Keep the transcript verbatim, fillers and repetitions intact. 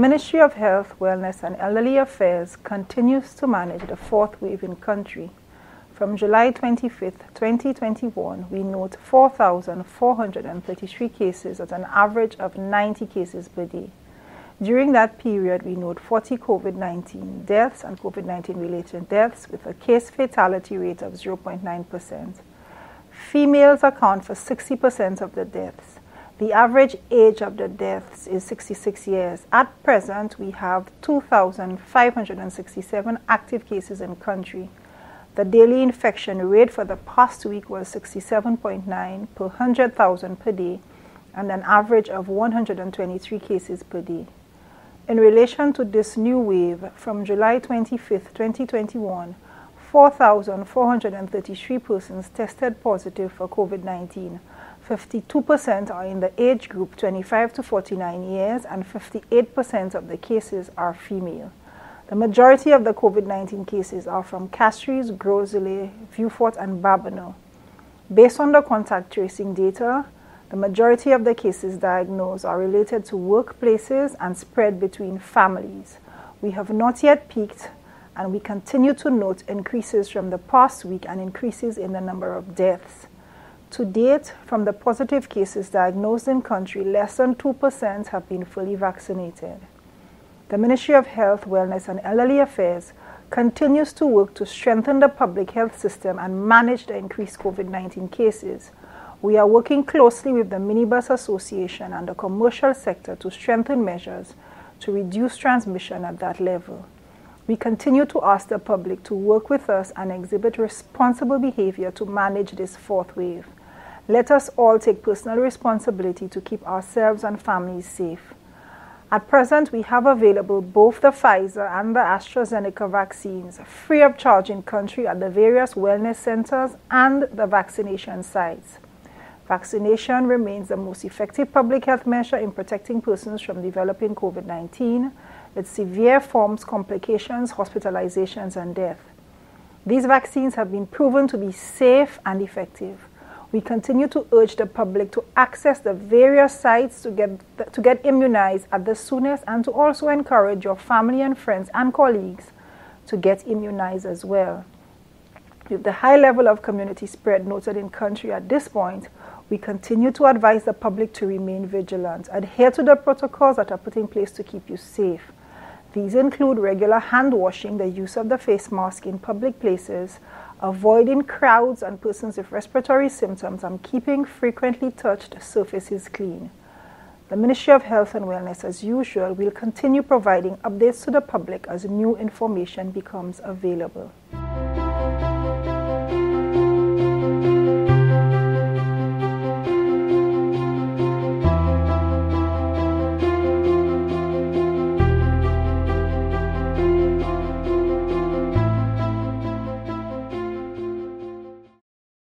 Ministry of Health, Wellness and Elderly Affairs continues to manage the fourth wave in country. From July twenty-fifth, twenty twenty-one, we note four thousand four hundred thirty-three cases at an average of ninety cases per day. During that period, we note forty COVID nineteen deaths and COVID nineteen related deaths with a case fatality rate of zero point nine percent. Females account for sixty percent of the deaths. The average age of the deaths is sixty-six years. At present, we have two thousand five hundred sixty-seven active cases in country. The daily infection rate for the past week was sixty-seven point nine per one hundred thousand per day and an average of one hundred twenty-three cases per day. In relation to this new wave, from July twenty-fifth, twenty twenty-one, four thousand four hundred thirty-three persons tested positive for COVID nineteen. fifty-two percent are in the age group twenty-five to forty-nine years, and fifty-eight percent of the cases are female. The majority of the COVID nineteen cases are from Castries, Gros-Islet, Vieux-Fort, and Babonneau. Based on the contact tracing data, the majority of the cases diagnosed are related to workplaces and spread between families. We have not yet peaked, and we continue to note increases from the past week and increases in the number of deaths. To date, from the positive cases diagnosed in country, less than two percent have been fully vaccinated. The Ministry of Health, Wellness and Elderly Affairs continues to work to strengthen the public health system and manage the increased COVID nineteen cases. We are working closely with the Minibus Association and the commercial sector to strengthen measures to reduce transmission at that level. We continue to ask the public to work with us and exhibit responsible behavior to manage this fourth wave. Let us all take personal responsibility to keep ourselves and families safe. At present, we have available both the Pfizer and the AstraZeneca vaccines free of charge in country at the various wellness centers and the vaccination sites. Vaccination remains the most effective public health measure in protecting persons from developing COVID nineteen, its severe forms, complications, hospitalizations, and death. These vaccines have been proven to be safe and effective. We continue to urge the public to access the various sites to get, to get immunized at the soonest, and to also encourage your family and friends and colleagues to get immunized as well. With the high level of community spread noted in country at this point, we continue to advise the public to remain vigilant, adhere to the protocols that are put in place to keep you safe. These include regular hand washing, the use of the face mask in public places, avoiding crowds and persons with respiratory symptoms, and keeping frequently touched surfaces clean. The Ministry of Health and Wellness, as usual, will continue providing updates to the public as new information becomes available.